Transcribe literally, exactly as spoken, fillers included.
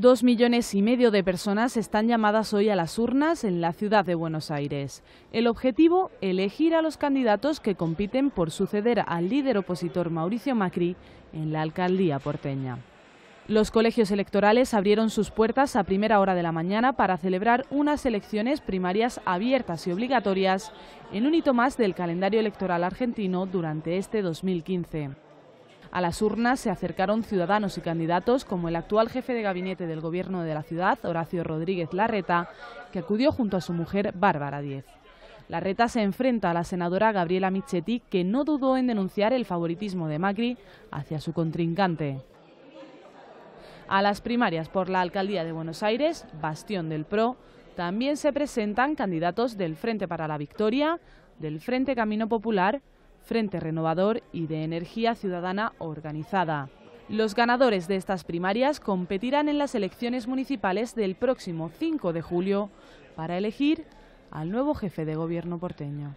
Dos millones y medio de personas están llamadas hoy a las urnas en la ciudad de Buenos Aires. El objetivo, elegir a los candidatos que compiten por suceder al líder opositor Mauricio Macri en la alcaldía porteña. Los colegios electorales abrieron sus puertas a primera hora de la mañana para celebrar unas elecciones primarias abiertas y obligatorias en un hito más del calendario electoral argentino durante este dos mil quince. A las urnas se acercaron ciudadanos y candidatos como el actual jefe de gabinete del gobierno de la ciudad, Horacio Rodríguez Larreta, que acudió junto a su mujer, Bárbara Diez. Larreta se enfrenta a la senadora Gabriela Michetti, que no dudó en denunciar el favoritismo de Macri hacia su contrincante. A las primarias por la alcaldía de Buenos Aires, bastión del P R O, también se presentan candidatos del Frente para la Victoria, del Frente Camino Popular, Frente Renovador y de Energía Ciudadana Organizada. Los ganadores de estas primarias competirán en las elecciones municipales del próximo cinco de julio para elegir al nuevo jefe de gobierno porteño.